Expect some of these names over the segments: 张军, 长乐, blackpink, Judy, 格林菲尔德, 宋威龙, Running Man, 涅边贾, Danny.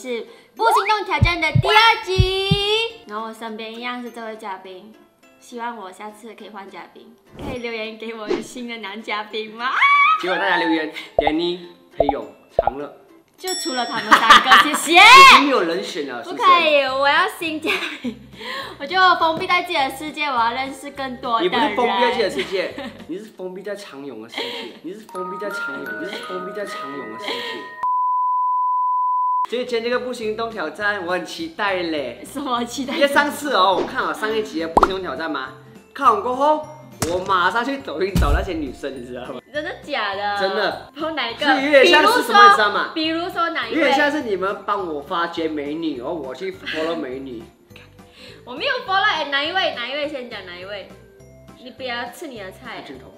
是不行动挑战的第2集。然后我身边一样是这位嘉宾，希望我下次可以换嘉宾，可以留言给我新的男嘉宾吗？结果大家留言 ，Danny 还有长乐。 就除了他们3个，谢谢。已经没有人选了，不可以，我要新加入，我就封闭在自己的世界，我要认识更多的人。你不是封闭在自己的世界，你是封闭在长泳的世界，你是封闭在长泳，你是封闭在长泳的世界。所以今天这个不行动挑战，我很期待嘞。什么期待？因为上次哦，我看好上一集的不行动挑战嘛，看完过后。 我马上去抖音找那些女生，你知道吗？真的假的？真的。然后哪一个？是有点像是什么，你知道吗？比如说哪一位？有点像是你们帮我发掘美女，然后我去 follow 美女。我没有 follow， 哎，哪一位？哪一位先讲哪一位？你不要吃你的菜。镜头。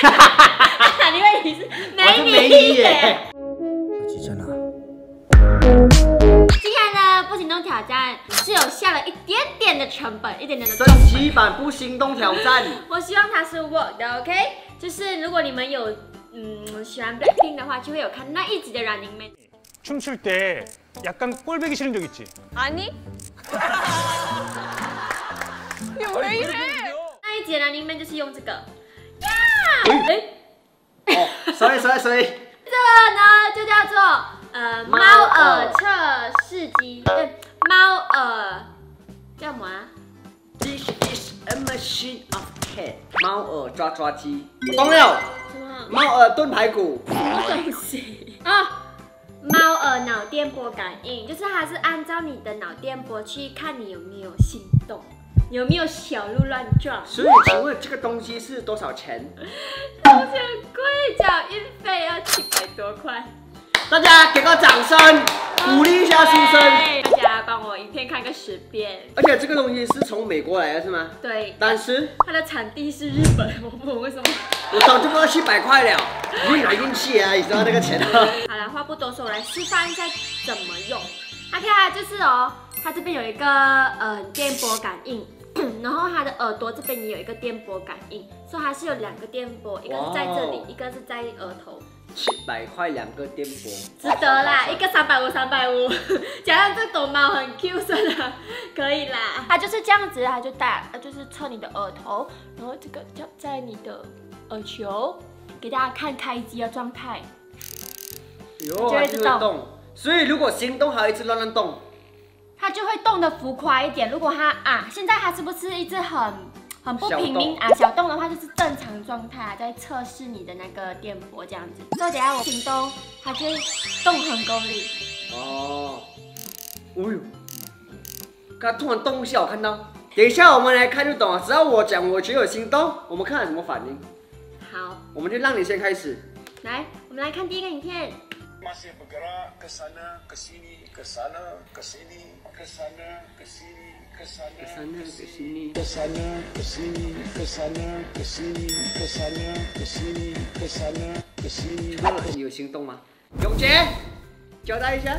哈哈哈哈哈！哪一位？你是美女耶。我去在哪？今天呢，不行动挑战是有下了一点点的成本，一点点的成本。升级版不行动挑战，我希望它是 work 的 ，OK？ 就是如果你们有喜欢 blackpink 的话，就会有看那一集的 Running Man。춤출때 약간 꼴배기 싫은 적 있지? 아니. 왜 이래?那一集 Running Man 就是用这个。呀！哎。哦，sorry。这个呢就叫做猫耳测试机。 猫耳叫什么啊 ？This is a machine of cat。猫耳抓抓机。懂了。什么？猫耳炖排骨。什么东西？啊，猫耳脑电波感应，就是它是按照你的脑电波去看你有没有心动，有没有小鹿乱撞。所以请问这个东西是多少钱？好像贵，缴运费要700多块。大家给个掌声。 鼓励一下新生，大家帮我影片看个10遍。而且这个东西是从美国来的，是吗？对。但是它的产地是日本，我不懂为什么。我早就不到700块了，运来运去啊，你知道那个钱啊。好了，话不多说，我来示范一下怎么用。它看就是哦，它这边有一个电波感应，然后它的耳朵这边也有一个电波感应，所以它是有2个电波，一个是在这里，一个是在额头。 700块2个电波，值得啦！一个350，350。加上这朵猫很 Q 顺啊，可以啦。它就是这样子，它就打，就是测你的耳头，然后这个就在你的耳球，给大家看开机的状态。就会自动。所以如果心动还一直乱乱动，它就会动的浮夸一点。如果它啊，现在它是不是一直很不平民啊，小动的话就是正常状态啊，在测试你的那个电波这样子。所以等下我行动，它就会动很够力。哦，哎呦，它突然动一下，我看到。等一下我们来看就懂了，只要我讲我觉得有心动，我们看什么反应。好，我们就让你先开始。来，我们来看第一个影片。 Masih bergerak ke sana, ke sini, ke sana, ke sini, ke sana, ke sini, ke sana, ke sini, ke sana, ke sini, ke sana, ke sini, ke sana, ke sini, ke sana, ke sini. 你有心动吗？永杰，交代一下。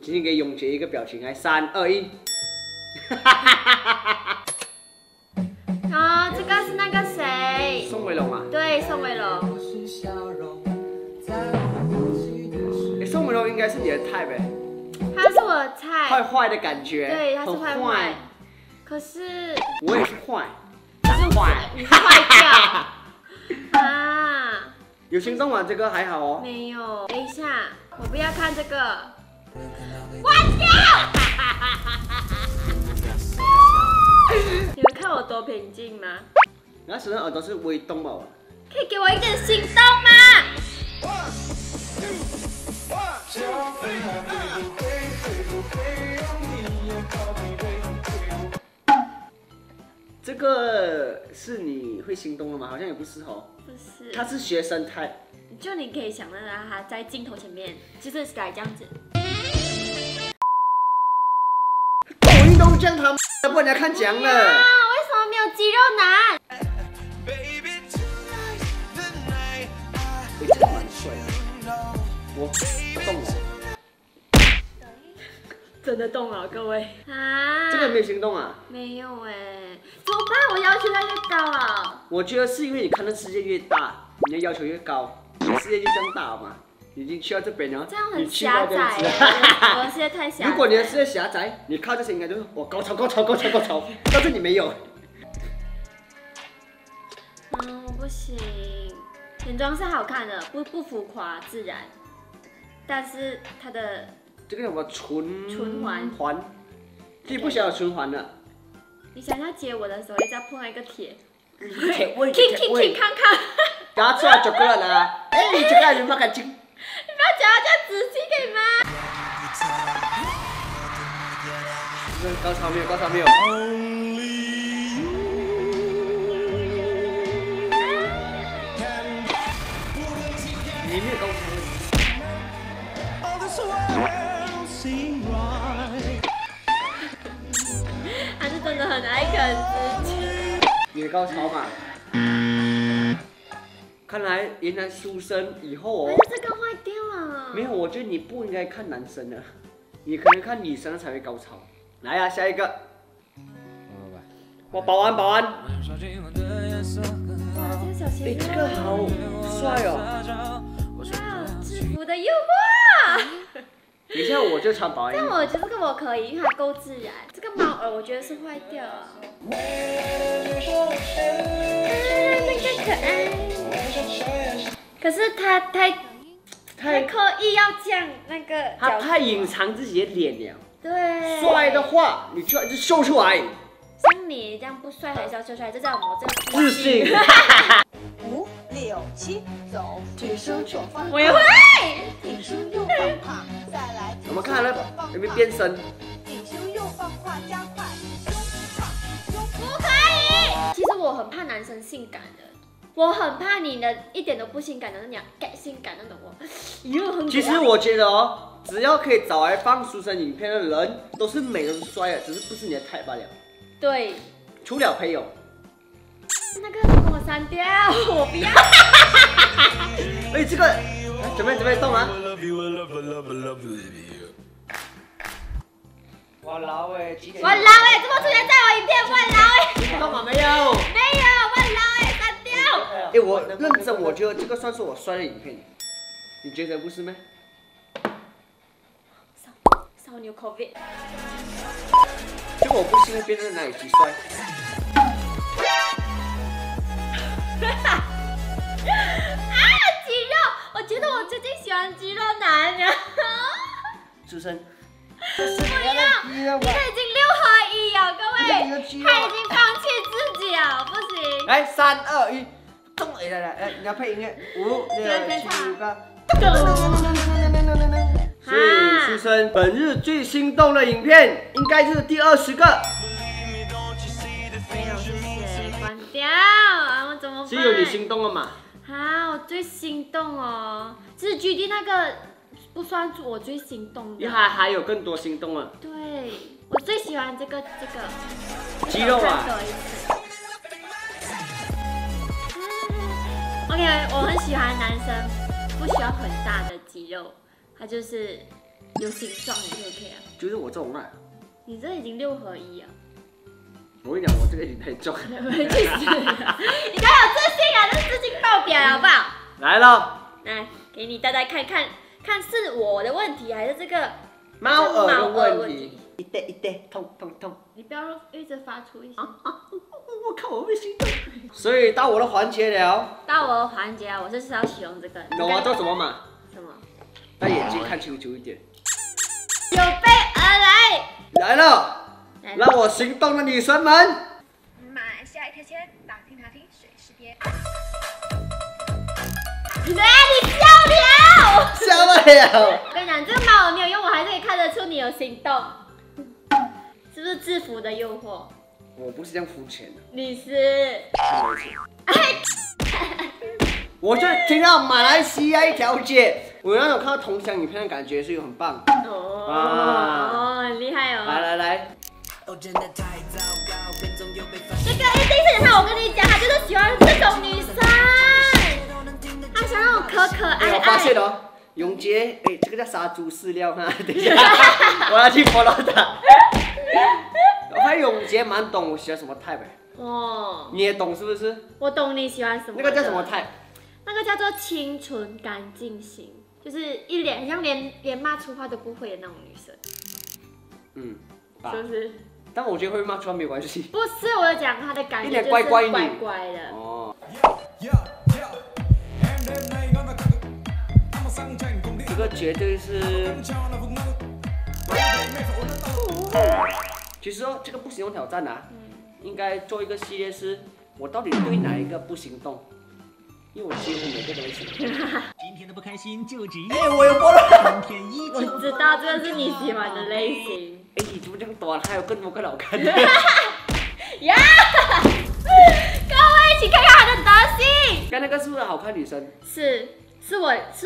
今天给永杰一个表情，来，3、2、1。啊，这个是那个谁？宋威龙啊。对，宋威龙。 宋威龙应该是你的菜呗，他是我的菜，坏坏的感觉，对，他是坏坏，可是我也是坏，是坏，你是坏掉啊！有心动吗？这个还好哦，没有。等一下，我不要看这个，关掉！你们看我多平静吗？你那时候耳朵是微动吧？可以给我一点心动吗？ 这个是你会心动的吗？好像也不是哦。不是。他是学生态。就你可以想到他在镜头前面，就是改这样子。抖音都这样，他不然人家看讲了。啊，为什么没有肌肉男？哎，真的蛮帅的。 我动了，真的动了，各位啊！这个没有心动啊？没有哎、欸，怎么办？我要求越来越高啊！我觉得是因为你看的世界越大，你的要求越高，世界就这样大嘛，已经去到这边了，这样很狭窄，我世界太狭窄。如果你的世界狭窄，你靠这些应该就是我高潮高潮高潮高潮，但是你没有。嗯，我不行。眼妆是好看的，不浮夸，自然，但是它的这个什么唇环，自己不想有唇环了。你想要接我的时候，一定要碰到一个铁。铁看看。拿出来巧克力啦！哎，你这个人不干净。你不要讲到这样仔细可以吗？高潮没有，高潮没有。你没有高潮。他是真的很爱啃自己。你的高潮嘛？看来原来书生以后哦，这个坏掉了。没有，我觉得你不应该看男生的，你可能看女生才会高潮。来呀、啊，下一个。我保安，保安。哎，这个好帅哦！哇，制服的诱惑。等一下我就穿保安。但我觉得这个我可以，因为它够自然。这个猫耳我觉得是坏掉了。这个可爱。 可是他太刻意要这样那个，他太隐藏自己的脸了。对，帅的话你就要秀出来。像你这样不帅还是要秀出来，这叫魔怔。自信。5、6、7，走。女生左方。我也会。挺胸右放胯，再来。我们看了有没有变身？挺胸右放胯加快，胸放胸不可以。其实我很怕男生性感的。 我很怕你的一点都不性感的，你要 get 性感那种我。其实我觉得哦，只要可以找来放书生影片的人，都是美都是帅的，只是不是你的 type 罢了。对。除了朋友。那个给我删掉，我不要。哎，这个准备动啊！我老哎，我老哎，怎么出现在我影片？我老哎。动了没有？没有，我老。 哎，我认真，我觉得这个算是我摔的影片，你觉得不是吗？少牛口味，结果我不信会变成哪里去摔。啊，肌肉！我觉得我最近喜欢肌肉男人。出生。不要，他已经6合1了，各位，他已经放弃自己了，不行。来，3、2、1。 来，你要配音乐，5、6、7、8。所以书生本日最心动的影片应该是第20个。没有，谢谢，关掉，我怎么办？只有你心动了嘛？啊，我最心动哦，就是 Judy 那个不算我最心动的，还有更多心动啊。对，我最喜欢这个肌肉啊。 OK， 我很喜欢男生，不需要很大的肌肉，他就是有形状就 OK 了。就是我这种啊。你这已经6合1了。我跟你讲，我这个已经太重了。你太有自信了，这自信爆表了，好不好？来了。来，给你大家看看，看是我的问题还是这个猫耳的问题？一对一对，痛。你不要一直发出一些。我靠，我会心动。所以到我的环节了。到我的环节了，我就是要使用这个。懂我做什么嘛？什么？把眼睛看清楚一点。有备而来。来了，让我心动的女神们。买下一条签，打听，水是爹。你笑了。笑了。我跟你讲，这个猫我没有用，我还是可以看得出你有心动。是不是制服的诱惑？ 我不是这样肤浅的，你是。我就听到马来西亚一条街，我让我看到同乡影片的感觉，所以很棒。哦，很厉害哦！来。这个一定是他，我跟你讲，他就是喜欢这种女生，他想让我可爱。我发现了，永杰，哎，这个叫杀猪饲料哈，等一下，我要去follow他。 还有永杰蛮懂我喜欢什么 type 哦，你也懂是不是？我懂你喜欢什么。那个叫什么 type？ 那个个叫做清纯干净型，就是一脸像连骂粗话都不会的那种女生。嗯，是不是？但我觉得会骂粗话没关系。不是，我讲她的感觉就是乖乖的。哦。这个绝对是。 其实哦，这个不行动挑战啊，应该做一个系列是，我到底对哪一个不行动？因为我几乎每个都行动。今天的不开心就只因我有波了。今天依旧。我知道这是你喜欢的类型。哎，你怎么这么多？还有更多更好看的。呀！各位一起看看他的德行。看那个是不是好看女生？是，是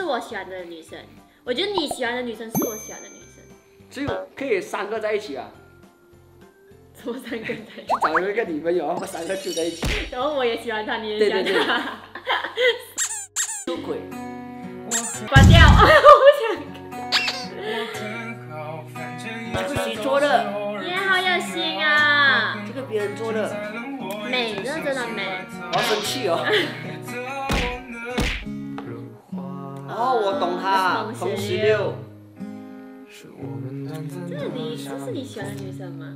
我喜欢的女生。我觉得你喜欢的女生是我喜欢的女生。所以可以三个在一起啊。 我三个在一起，就找一个你们有，我三个住在一起。然后我也喜欢他，你也喜欢他。出轨，关掉，我不想。自己做的，你好有心啊！这个别人做的，美，真的美。好生气哦。哦，我懂他，红16。这是你喜欢的女生吗？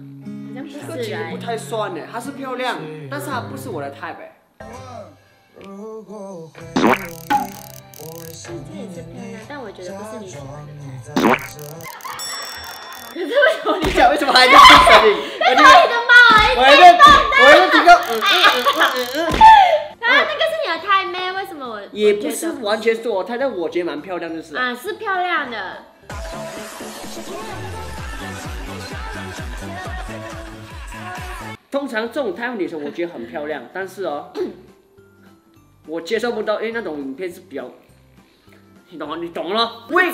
这个其实不太算呢，她是漂亮，但是她不是我的 type 哎。这也是漂亮，但我觉得不是你喜欢的 type。可是为什么你讲为什么还在这里？那是你的猫哎，我这个，啊，那个是你的 type 咩？为什么我？也不是完全是我 type， 但我觉得蛮漂亮就是。啊，是漂亮的。 通常这种太阳女生，我觉得很漂亮，但是哦，我接受不到，因为那种影片是比较，你懂吗？你懂了，为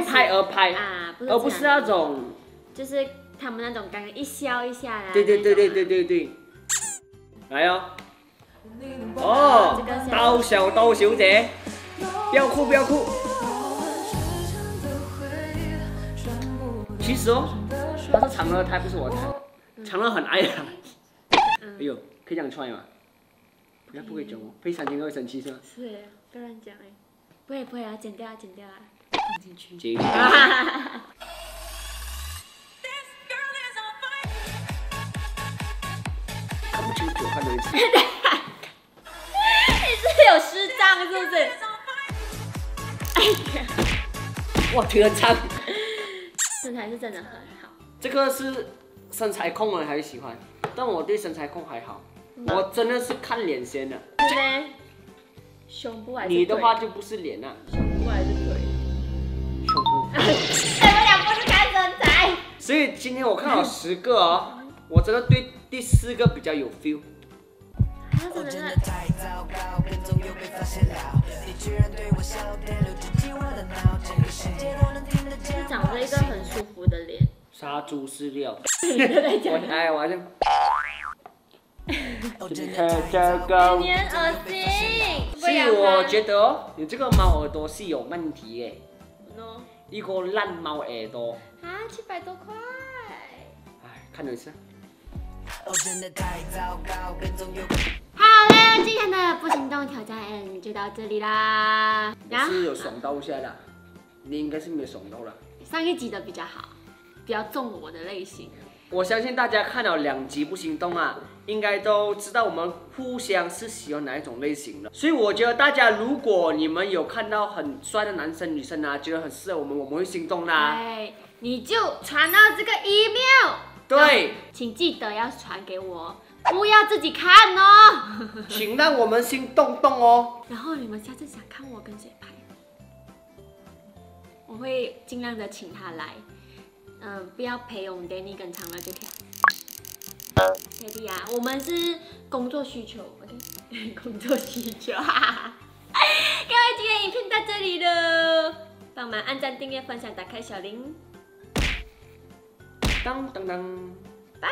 拍而拍啊，而不是那种，就是他们那种感觉一笑一下啦。对。来哦，哦，刀小刀小姐，不要哭。其实哦，她是长乐胎，不是我胎，长乐很爱她。 哎呦，可以这样踹吗？不要，不可以讲哦，被3000个会生气是吗？是，不要乱讲哎，不会啊，剪掉啊，放进去。剪。看不清楚，看不清。你是有失障是不是？哎呀，哇，腿很长。身材是真的很好。这个是身材控人还是喜欢？ 但我对身材控还好，我真的是看脸先的。对，胸部还是腿？你的话就不是脸啊，胸部还是腿？胸部。我们俩不是看身材。所以今天我看了10个哦，我真的对第4个比较有 feel。他真的是。长着一个很舒服的脸。杀猪饲料。我还是。 你很恶心，所以我觉得哦，你这个猫耳朵是有问题耶。喏，一个烂猫耳朵。啊，700多块。哎，看一下。好了，今天的不行动挑战就到这里啦。是有爽到一下的，你应该是没有爽到了。上一集的比较好，比较中我的类型。 我相信大家看了2集不行动啊，应该都知道我们互相是喜欢哪一种类型的。所以我觉得大家如果你们有看到很帅的男生女生啊，觉得很适合我们，我们会心动啦、啊。对，你就传到这个 email。对，请记得要传给我，不要自己看哦。请让我们心动动哦。然后你们下次想看我跟谁拍，我会尽量的请他来。 不要陪我们 Danny 跟长乐这条。Daddy 啊，我们是工作需求 ，OK？ 工作需求，哈哈。各位，今天影片到这里了，帮忙按赞、订阅、分享、打开小铃。当当当，拜。